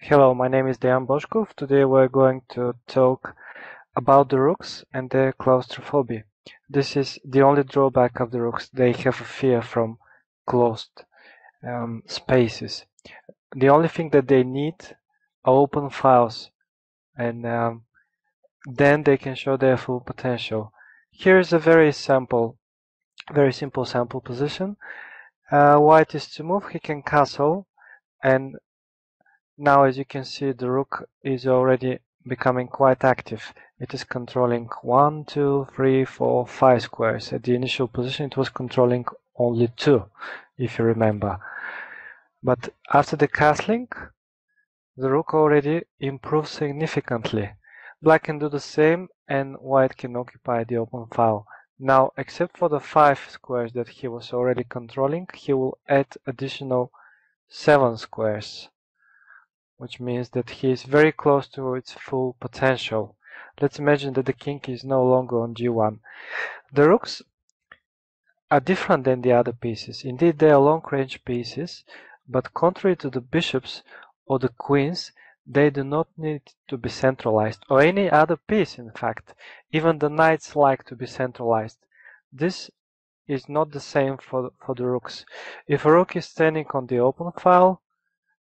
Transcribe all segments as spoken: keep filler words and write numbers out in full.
Hello, my name is Dejan Bojkov. Today we're going to talk about the rooks and their claustrophobia. This is the only drawback of the rooks. They have a fear from closed um, spaces. The only thing that they need are open files, and um, then they can show their full potential. Here is a very simple, very simple sample position. Uh, white is to move. He can castle, and now, as you can see, the rook is already becoming quite active. It is controlling one, two, three, four, five squares. At the initial position, it was controlling only two, if you remember. But after the castling, the rook already improved significantly. Black can do the same, and white can occupy the open file. Now, except for the five squares that he was already controlling, he will add additional seven squares, which means that he is very close to its full potential. Let's imagine that the king is no longer on g one. The rooks are different than the other pieces. Indeed, they are long-range pieces, but contrary to the bishops or the queens, they do not need to be centralized, or any other piece, in fact. Even the knights like to be centralized. This is not the same for, for the rooks. If a rook is standing on the open file,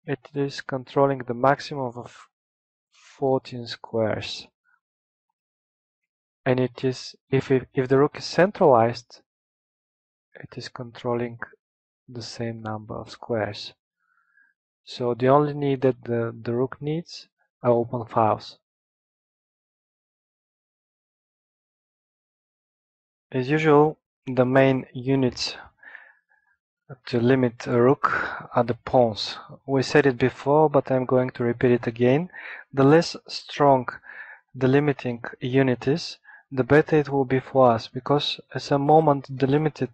it is controlling the maximum of fourteen squares, and it is if it, if the rook is centralized, it is controlling the same number of squares. So the only need that the, the rook needs are open files. As usual, the main units to limit a rook are the pawns. We said it before, but I'm going to repeat it again. The less strong the limiting unit is, the better it will be for us, because at a moment the limited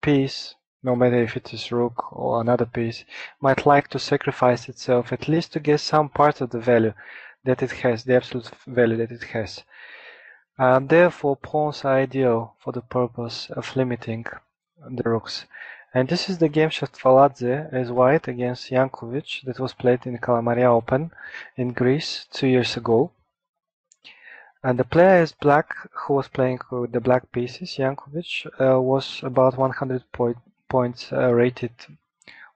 piece, no matter if it is rook or another piece, might like to sacrifice itself at least to get some part of the value that it has, the absolute value that it has. Uh, therefore, pawns are ideal for the purpose of limiting the rooks. And this is the game Shotvaladze as white against Jankovic that was played in Kalamaria Open in Greece two years ago. And the player is black, who was playing with the black pieces. Jankovic uh, was about one hundred point, points uh, rated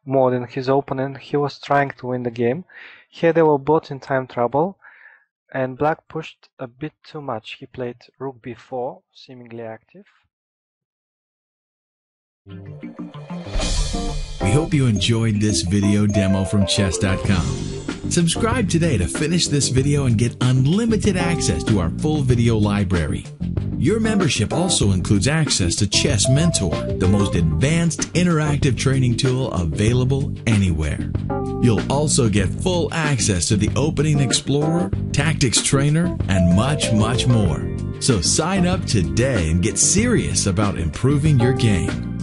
more than his opponent. He was trying to win the game. Here they were both in time trouble, and black pushed a bit too much. He played rook b four, seemingly active. We hope you enjoyed this video demo from chess dot com. Subscribe today to finish this video and get unlimited access to our full video library. Your membership also includes access to Chess Mentor, the most advanced interactive training tool available anywhere. You'll also get full access to the Opening Explorer, Tactics Trainer, and much, much more. So sign up today and get serious about improving your game.